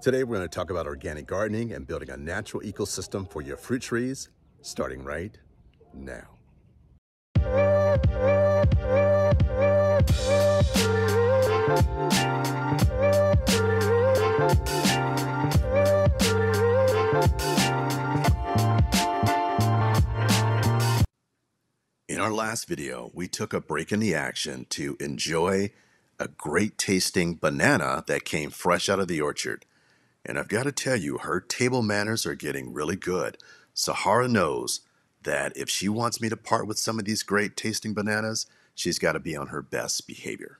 Today we're going to talk about organic gardening and building a natural ecosystem for your fruit trees, starting right now. In our last video, we took a break in the action to enjoy a great tasting banana that came fresh out of the orchard. And I've got to tell you, her table manners are getting really good. Sahara knows that if she wants me to part with some of these great tasting bananas, she's got to be on her best behavior.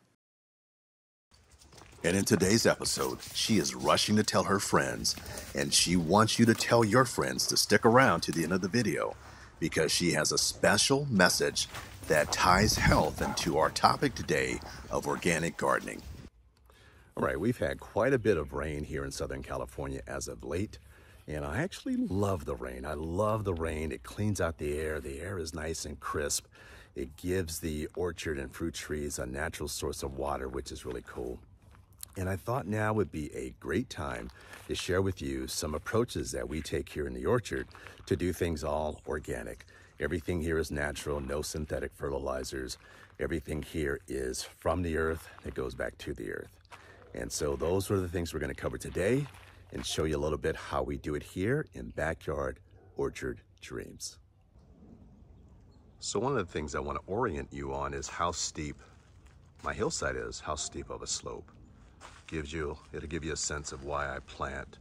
And in today's episode, she is rushing to tell her friends, and she wants you to tell your friends to stick around to the end of the video because she has a special message that ties health into our topic today of organic gardening. All right, we've had quite a bit of rain here in Southern California as of late, and I actually love the rain. I love the rain. It cleans out the air. The air is nice and crisp. It gives the orchard and fruit trees a natural source of water, which is really cool. And I thought now would be a great time to share with you some approaches that we take here in the orchard to do things all organic. Everything here is natural, no synthetic fertilizers. Everything here is from the earth that goes back to the earth. And so those are the things we're going to cover today and show you a little bit how we do it here in Backyard Orchard Dreams. So one of the things I want to orient you on is how steep my hillside is, how steep of a slope. It'll give you a sense of why I plant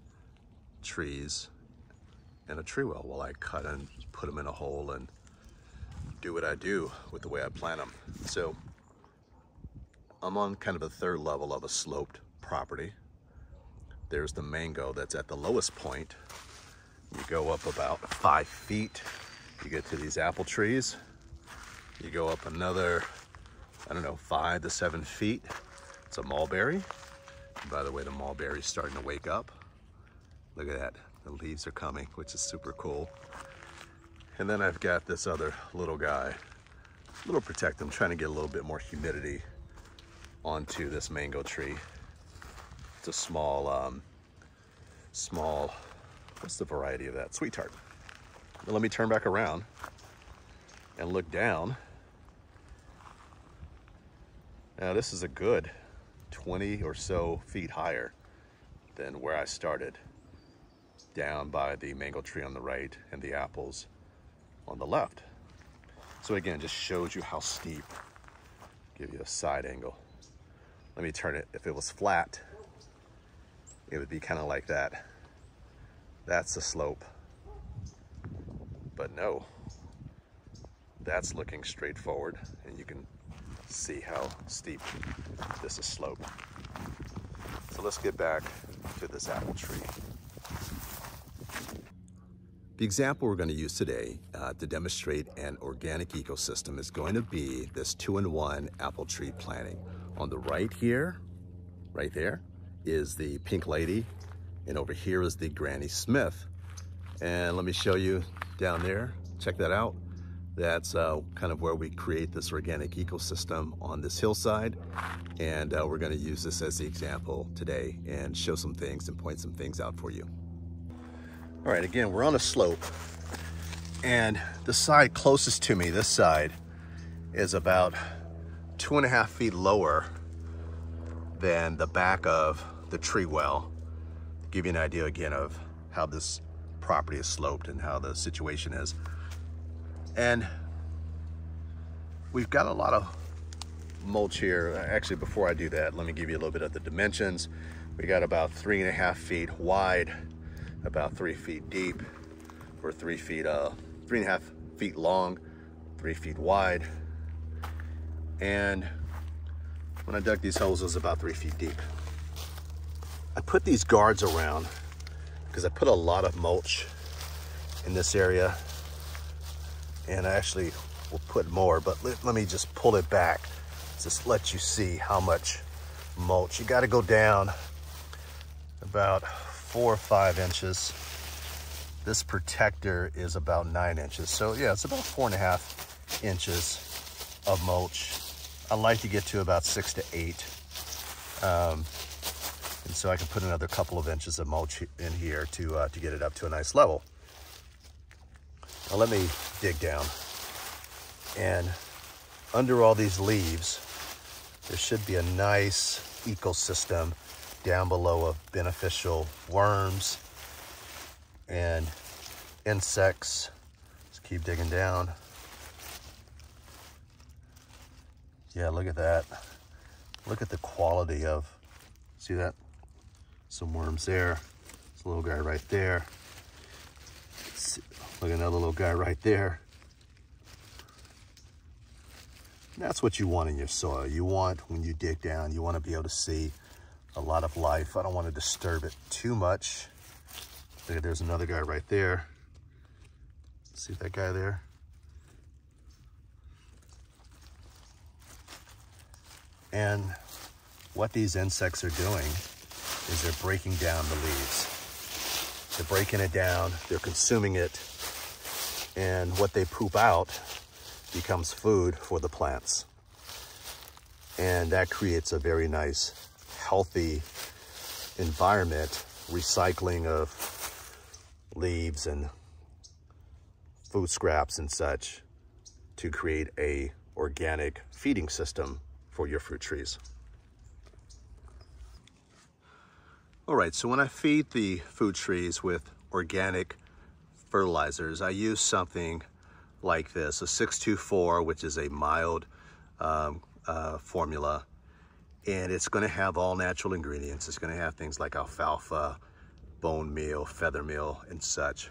trees in a tree well while I cut and put them in a hole and do what I do with the way I plant them. So I'm on kind of a third level of a sloped property. There's the mango that's at the lowest point. You go up about 5 feet, you get to these apple trees. You go up another, 5 to 7 feet. It's a mulberry. By the way, the mulberry's starting to wake up. Look at that, the leaves are coming, which is super cool. And then I've got this other little guy, a little protected. I'm trying to get a little bit more humidity onto this mango tree. It's a small, what's the variety of that? Sweet tart. Now let me turn back around and look down. Now this is a good 20 or so feet higher than where I started, down by the mango tree on the right and the apples on the left. So again, just shows you how steep. Give you a side angle. Let me turn it. If it was flat, it would be kind of like that. That's the slope. But no, that's looking straight forward, and you can see how steep this is sloped. So let's get back to this apple tree. The example we're going to use today to demonstrate an organic ecosystem is going to be this 2-in-1 apple tree planting. On the right here, right there, is the Pink Lady, and over here is the Granny Smith. And let me show you down there, check that out. That's kind of where we create this organic ecosystem on this hillside. And we're going to use this as the example today and show some things and point some things out for you. All right, again, we're on a slope, and the side closest to me, this side, is about 2.5 feet lower than the back of the tree well. To give you an idea again of how this property is sloped and how the situation is. And we've got a lot of mulch here. Actually, before I do that, let me give you a little bit of the dimensions. We got about 3.5 feet wide, about 3 feet deep, or 3 feet, 3.5 feet long, 3 feet wide. And when I dug these holes, it was about 3 feet deep. I put these guards around because I put a lot of mulch in this area, and I actually will put more, but let me just pull it back. Just let you see how much mulch. You gotta go down about 4 or 5 inches. This protector is about 9 inches. So yeah, it's about 4.5 inches of mulch. I like to get to about 6 to 8. And so I can put another couple of inches of mulch in here to get it up to a nice level. Now let me dig down. And under all these leaves, there should be a nice ecosystem down below of beneficial worms and insects. Just keep digging down. Yeah, look at that. Look at the quality of, see that? Some worms there. There's a little guy right there. Look at another little guy right there. And that's what you want in your soil. You want, when you dig down, you want to be able to see a lot of life. I don't want to disturb it too much. Look at, there's another guy right there. See that guy there? And what these insects are doing is they're breaking down the leaves. They're breaking it down, they're consuming it, and what they poop out becomes food for the plants. And that creates a very nice, healthy environment, recycling of leaves and food scraps and such to create an organic feeding system for your fruit trees. All right, so when I feed the food trees with organic fertilizers, I use something like this, a 624, which is a mild formula, and it's gonna have all natural ingredients. It's gonna have things like alfalfa, bone meal, feather meal, and such.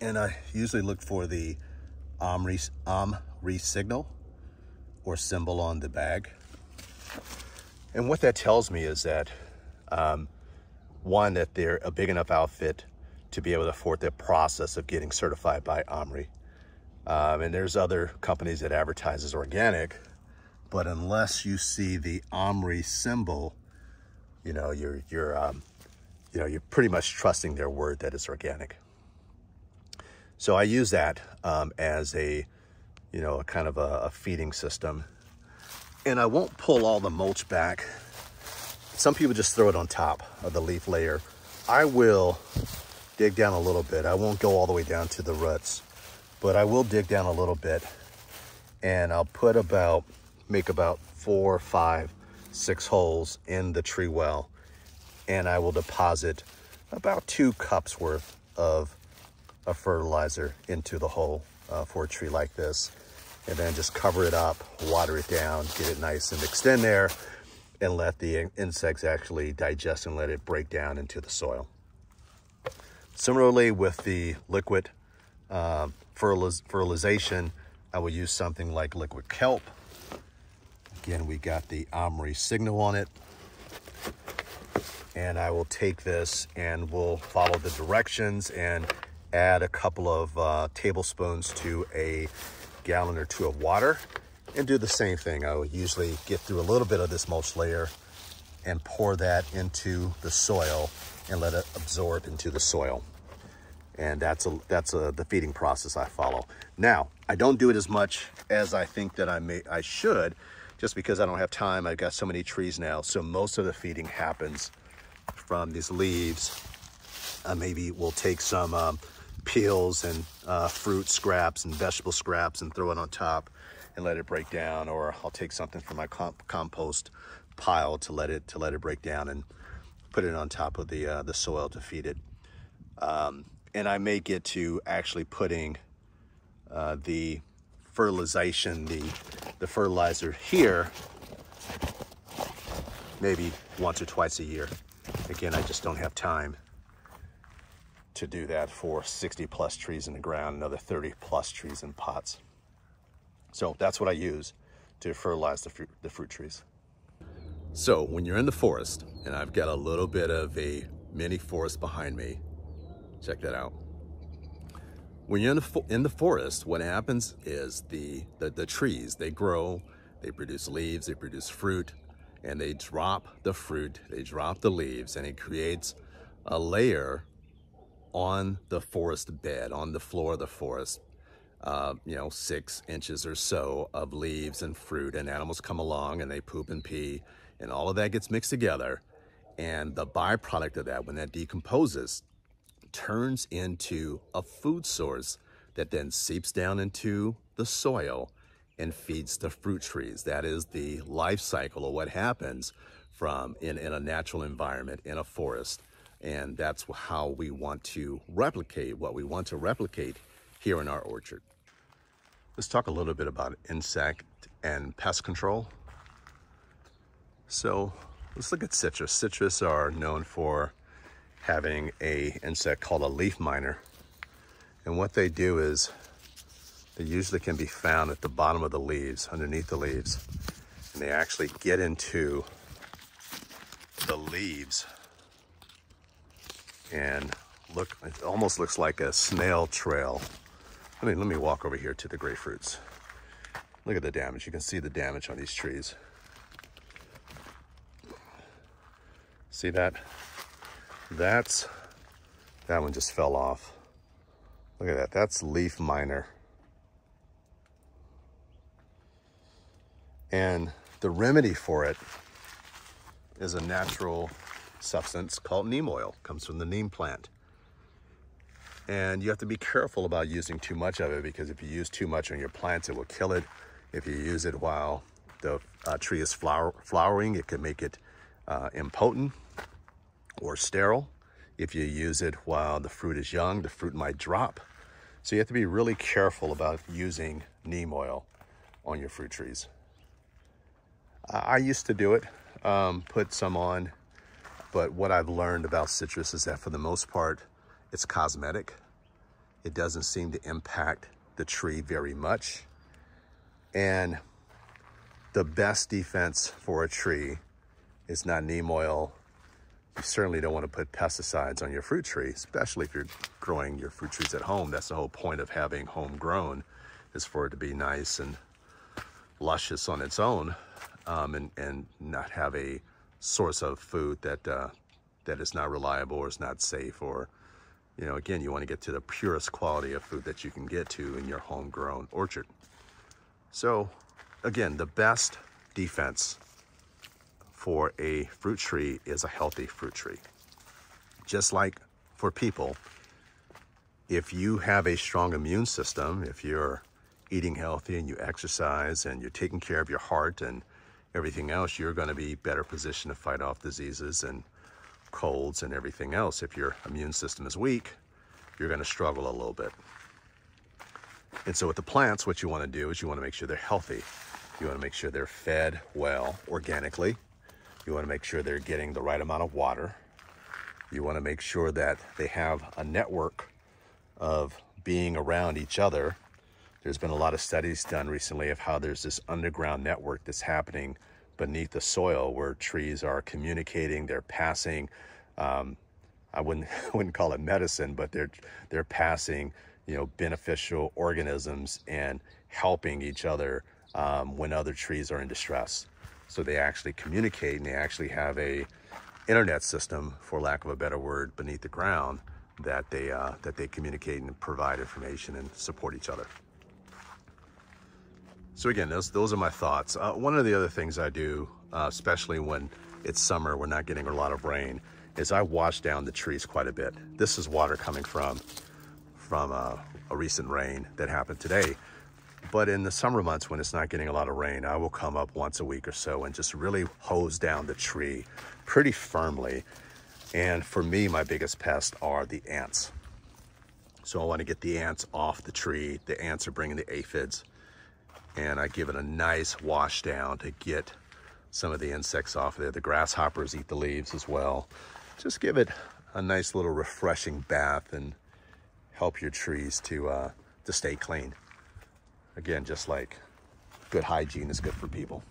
And I usually look for the OMRI signal or symbol on the bag. And what that tells me is that, one, that they're a big enough outfit to be able to afford the process of getting certified by OMRI. And there's other companies that advertise as organic, but unless you see the OMRI symbol, you know, you're pretty much trusting their word that it's organic. So I use that as a, you know, kind of a feeding system. And I won't pull all the mulch back. Some people just throw it on top of the leaf layer. I will dig down a little bit. I won't go all the way down to the roots, but I will dig down a little bit, and I'll put about, make about 4, 5, 6 holes in the tree well, and I will deposit about 2 cups worth of a fertilizer into the hole. For a tree like this, and then just cover it up, water it down, get it nice and mixed in there, and let the insects actually digest and let it break down into the soil. Similarly, with the liquid fertilization, I will use something like liquid kelp. Again, we got the OMRI signal on it, and I will take this and we'll follow the directions and add a couple of tablespoons to a gallon or 2 of water and do the same thing. I would usually get through a little bit of this mulch layer and pour that into the soil and let it absorb into the soil. And that's the feeding process I follow. Now, I don't do it as much as I think that I should, just because I don't have time. I've got so many trees now. So most of the feeding happens from these leaves. Maybe we'll take some peels and fruit scraps and vegetable scraps and throw it on top and let it break down, or I'll take something from my compost pile to let it break down and put it on top of the soil to feed it. And I may get to actually putting the fertilization, the fertilizer here, maybe once or twice a year. Again, I just don't have time to do that for 60 plus trees in the ground, another 30 plus trees in pots. So that's what I use to fertilize the fruit trees. So when you're in the forest, and I've got a little bit of a mini forest behind me, check that out. When you're in the forest, what happens is the trees, they grow, they produce leaves, they produce fruit, and they drop the fruit, they drop the leaves, and it creates a layer on the forest bed, on the floor of the forest, 6 inches or so of leaves and fruit, and animals come along and they poop and pee, and all of that gets mixed together, And the byproduct of that, when that decomposes, turns into a food source that then seeps down into the soil and feeds the fruit trees. That is the life cycle of what happens from in a natural environment, in a forest. And that's how we want to replicate what we want to replicate here in our orchard. Let's talk a little bit about insect and pest control. So let's look at citrus. Citrus are known for having an insect called a leaf miner. And what they do is they usually can be found at the bottom of the leaves, underneath the leaves. And they actually get into the leaves and look, it almost looks like a snail trail. Let me walk over here to the grapefruits. Look at the damage. You can see the damage on these trees. See that? That one just fell off. Look at that. That's leaf miner. And the remedy for it is a natural substance called neem oil. Comes from the neem plant. And you have to be careful about using too much of it, because if you use too much on your plants, it will kill it. If you use it while the tree is flowering, it can make it impotent or sterile. If you use it while the fruit is young, the fruit might drop. So you have to be really careful about using neem oil on your fruit trees. I used to do it, put some on, but what I've learned about citrus is that for the most part, it's cosmetic. It doesn't seem to impact the tree very much. And the best defense for a tree is not neem oil. You certainly don't want to put pesticides on your fruit tree, especially if you're growing your fruit trees at home. That's the whole point of having homegrown, is for it to be nice and luscious on its own, and not have a source of food that that is not reliable or is not safe, or, you know, again, you want to get to the purest quality of food that you can get to in your homegrown orchard. So again, the best defense for a fruit tree is a healthy fruit tree. Just like for people, if you have a strong immune system, if you're eating healthy and you exercise and you're taking care of your heart and everything else, you're going to be better positioned to fight off diseases and colds and everything else. If your immune system is weak, you're going to struggle a little bit. And so with the plants, what you want to do is you want to make sure they're healthy. You want to make sure they're fed well organically. You want to make sure they're getting the right amount of water. You want to make sure that they have a network of being around each other. There's been a lot of studies done recently of how there's this underground network that's happening beneath the soil where trees are communicating, they're passing, I wouldn't call it medicine, but they're passing, you know, beneficial organisms and helping each other when other trees are in distress. So they actually communicate, and they actually have a internet system, for lack of a better word, beneath the ground that they communicate and provide information and support each other. So again, those are my thoughts. One of the other things I do, especially when it's summer, we're not getting a lot of rain, is I wash down the trees quite a bit. This is water coming from a recent rain that happened today. But in the summer months when it's not getting a lot of rain, I will come up once a week or so and just really hose down the tree pretty firmly. And for me, my biggest pests are the ants. So I want to get the ants off the tree. The ants are bringing the aphids. And I give it a nice wash down to get some of the insects off there. The grasshoppers eat the leaves as well. Just give it a nice little refreshing bath and help your trees to stay clean. Again, just like good hygiene is good for people.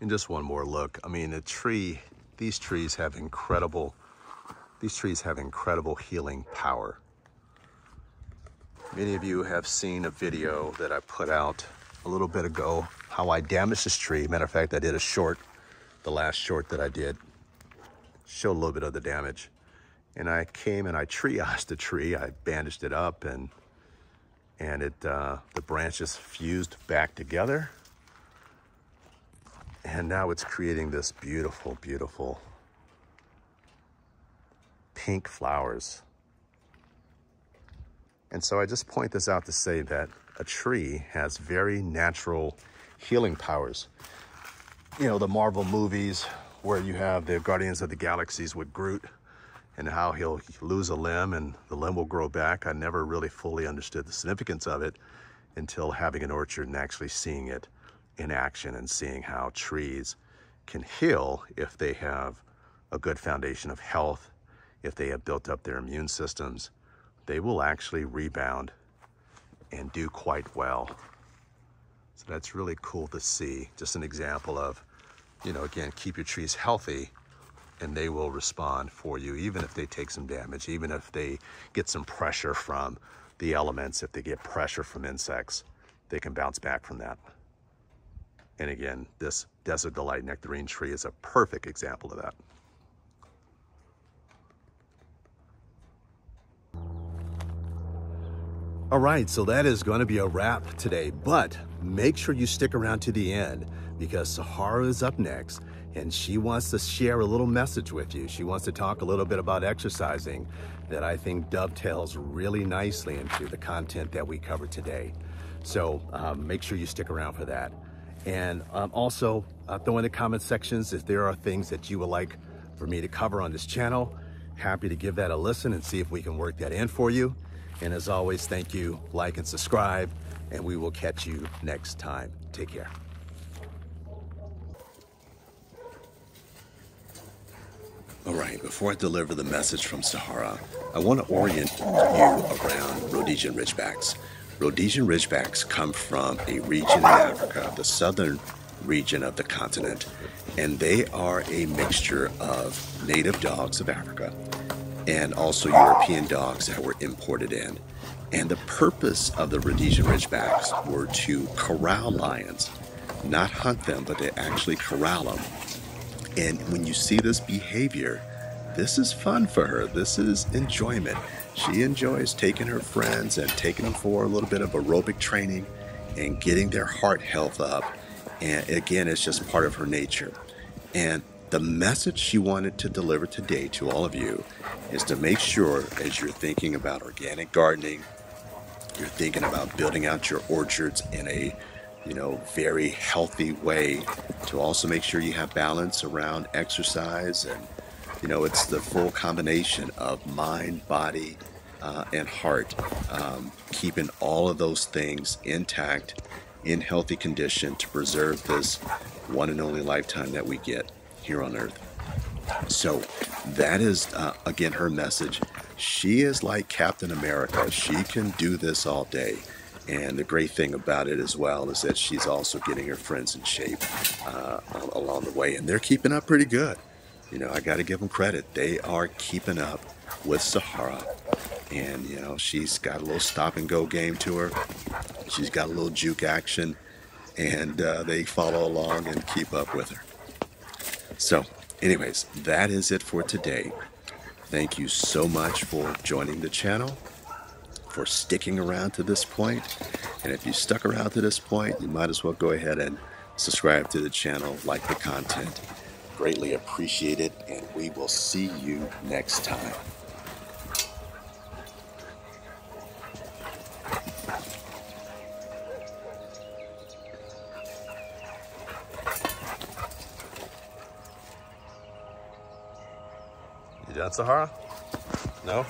And just one more look. I mean, these trees have incredible healing power. Many of you have seen a video that I put out a little bit ago, how I damaged this tree. Matter of fact, I did a short, the last short that I did, showed a little bit of the damage. And I came and I triaged the tree. I bandaged it up, and the branches fused back together. And now it's creating this beautiful, beautiful pink flowers. And so I just point this out to say that a tree has very natural healing powers. You know, the Marvel movies where you have the Guardians of the Galaxies with Groot and how he'll lose a limb and the limb will grow back. I never really fully understood the significance of it until having an orchard and actually seeing it in action and seeing how trees can heal if they have a good foundation of health, if they have built up their immune systems. They will actually rebound and do quite well. So that's really cool to see. Just an example of, you know, again, keep your trees healthy and they will respond for you, even if they take some damage, even if they get some pressure from the elements, if they get pressure from insects, they can bounce back from that. And again, this Desert Delight nectarine tree is a perfect example of that. All right, so that is going to be a wrap today, but make sure you stick around to the end because Sahara is up next and she wants to share a little message with you. She wants to talk a little bit about exercising that I think dovetails really nicely into the content that we covered today. So make sure you stick around for that. And also throw in the comment sections if there are things that you would like for me to cover on this channel. Happy to give that a listen and see if we can work that in for you. And as always, thank you, like and subscribe, and we will catch you next time. Take care. All right, before I deliver the message from Sahara, I want to orient you around Rhodesian Ridgebacks. Rhodesian Ridgebacks come from a region in Africa, the southern region of the continent, and they are a mixture of native dogs of Africa and also European dogs that were imported in. And the purpose of the Rhodesian Ridgebacks were to corral lions, not hunt them, but they actually corral them. And when you see this behavior, this is fun for her. This is enjoyment. She enjoys taking her friends and taking them for a little bit of aerobic training and getting their heart health up. And again, it's just part of her nature. And the message she wanted to deliver today to all of you is to make sure as you're thinking about organic gardening, you're thinking about building out your orchards in a, you know, very healthy way, to also make sure you have balance around exercise and, you know, it's the full combination of mind, body, and heart, keeping all of those things intact in healthy condition to preserve this one and only lifetime that we get here on earth. So that is, again, her message. She is like Captain America. She can do this all day. And the great thing about it as well is that she's also getting her friends in shape along the way. And they're keeping up pretty good. You know, I got to give them credit. They are keeping up with Sahara. And, you know, she's got a little stop and go game to her. She's got a little juke action. And they follow along and keep up with her. So anyways, that is it for today. Thank you so much for joining the channel, for sticking around to this point. And if you stuck around to this point, you might as well go ahead and subscribe to the channel, like the content. Greatly appreciate it, and we will see you next time. Sahara? No?